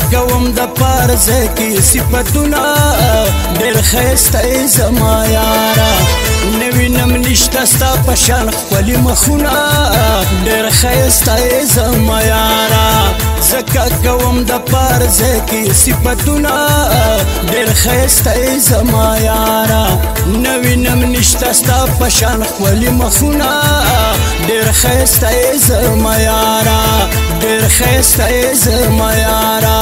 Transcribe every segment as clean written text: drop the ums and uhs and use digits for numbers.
کوم د پارز کی صفاتونه ډېر ښایسته یې زما یاره نوی نم نشته ستا په شان ښکلي مخونه ډېر ښایسته یې زما یاره زکه کوم د پارز کی صفاتونه ډېر ښایسته یې زما یاره نوی نم نشته ستا په شان ښکلي مخونه ډېر ښایسته یې زما یاره ډېر ښایسته یې زما یاره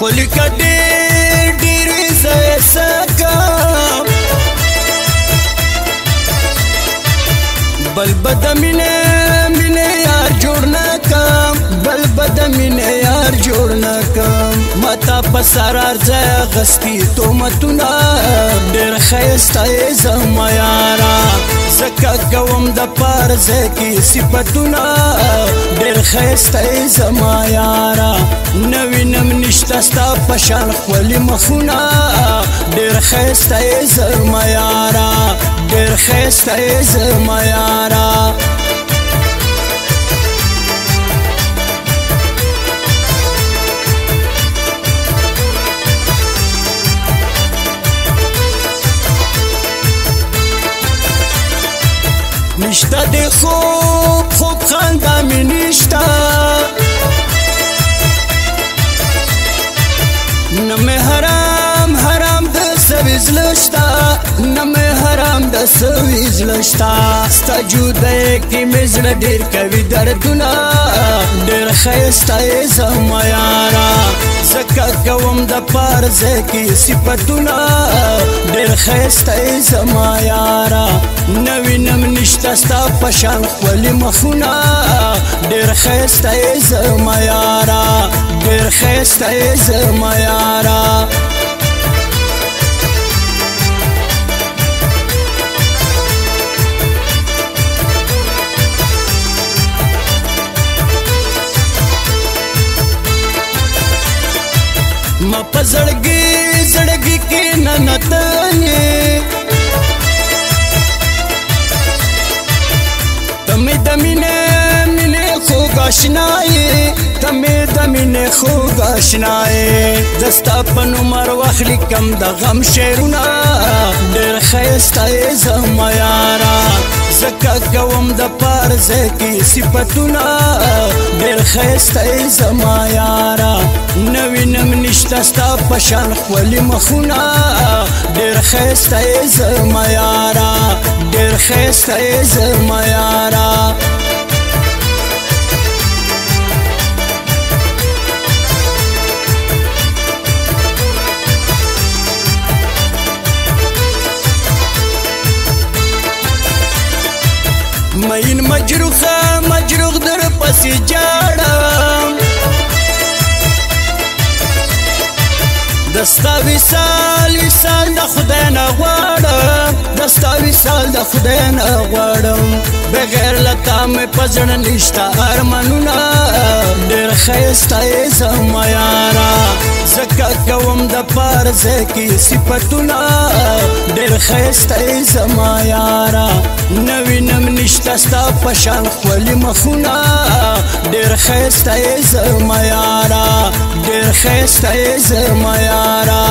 خپل کډې ډېرې ځای سکم بل بد مینه مینه یار جوړ نه کم بل بد مینه یار جوړ نه کم ماته په سرار ځای غسکي تهمتونه ډېر ښایسته یې زما یاره زکه کوم د پارز کی صفاتونه ډېر ښایسته یې زما یاره نوی نم نشته ستا په شان ښکلي مخونه ډېر ښایسته یې زما یاره ډېر ښایسته یې زما یاره نشته دی خوب خنده می نشته نمه حرام د سویز لشته نمه حرام د سویز لشته ستا جوده کې مې زړه ډېر کوي دردونه ډېر ښایسته یې زما یاره زکه کوم د پارز کی صفاتونه ډېر ښایسته یې زما یاره نوی نم نشته ستا په شان ښکلي مخونه ډېر ښایسته یې زما یاره ډېر ښایسته یې زما یاره ما په زړګي کې ننتنې تمې د مینې خوږ اشنا یې تمې د مینې خوږ اشنا یې زه ستا په نوم هر وخت لیکم د غم شعرونه ډېر ښایسته یې زما یاره زکه کوم د پارز کی صفاتونه ډېر ښایسته یې زما یاره نوی نم نشته ستا په شان ښکلي مخونه ډېر ښایسته یې زما یاره ډېر ښایسته یې زما یاره مین مجروح در پسی جاڑم دستا وصال د خدای نه غواړم دستا وصال د خدای نه غواړم بغیر له تا مې په زړه نشته ارمانونه ډېر ښایسته یې زما یاره زکه کوم د پارز کی صفاتونه ډېر ښایسته یې زما یاره نوی نم نشته ستا په شان ښکلي مخونه ډېر ښایسته یې زما یاره ډېر ښایسته یې زما یاره